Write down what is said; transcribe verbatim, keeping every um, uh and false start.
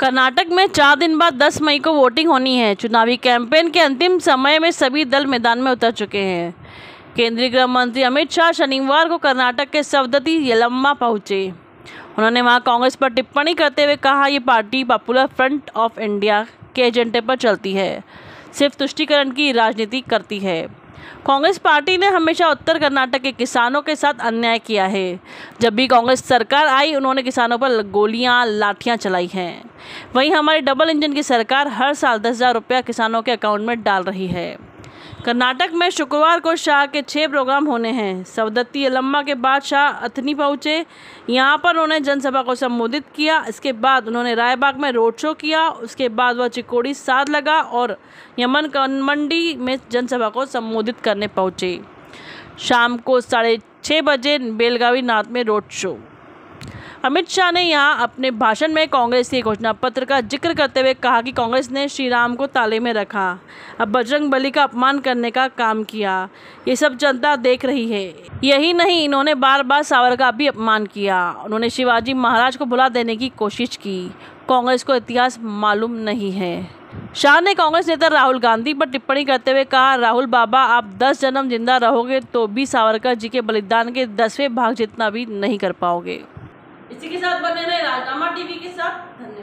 कर्नाटक में चार दिन बाद दस मई को वोटिंग होनी है। चुनावी कैंपेन के अंतिम समय में सभी दल मैदान में उतर चुके हैं। केंद्रीय गृह मंत्री अमित शाह शनिवार को कर्नाटक के सवदत्ती यल्लम्मा पहुंचे। उन्होंने वहां कांग्रेस पर टिप्पणी करते हुए कहा, ये party popular front of India के एजेंडे पर चलती है, सिर्फ तुष्टिकरण की राजनीति करती है। कांग्रेस पार्टी ने हमेशा उत्तर कर्नाटक के किसानों के साथ अन्याय किया है। जब भी कांग्रेस सरकार आई, उन्होंने किसानों पर गोलियां, लाठियां चलाई हैं। वहीं हमारी डबल इंजन की सरकार हर साल दस हज़ार रुपया किसानों के अकाउंट में डाल रही है। कर्नाटक में शुक्रवार को शाह के छः प्रोग्राम होने हैं। सवदत्ती यल्लम्मा के बाद शाह अथनी पहुंचे। यहां पर उन्होंने जनसभा को संबोधित किया। इसके बाद उन्होंने रायबाग में रोड शो किया। उसके बाद वह चिकोड़ी साध लगा और यमन कनमंडी में जनसभा को संबोधित करने पहुंचे। शाम को साढ़े छः बजे बेलगावी नाथ में रोड शो। अमित शाह ने यहाँ अपने भाषण में कांग्रेस के घोषणा पत्र का जिक्र करते हुए कहा कि कांग्रेस ने श्री राम को ताले में रखा, अब बजरंगबली का अपमान करने का काम किया। ये सब जनता देख रही है। यही नहीं, इन्होंने बार बार सावरकर का भी अपमान किया। उन्होंने शिवाजी महाराज को भुला देने की कोशिश की। कांग्रेस को इतिहास मालूम नहीं है। शाह ने कांग्रेस नेता राहुल गांधी पर टिप्पणी करते हुए कहा, राहुल बाबा आप दस जन्म जिंदा रहोगे तो भी सावरकर जी के बलिदान के दसवें भाग जितना भी नहीं कर पाओगे। इसी के साथ बने रहे राजनामा टी वी के साथ। धन्यवाद।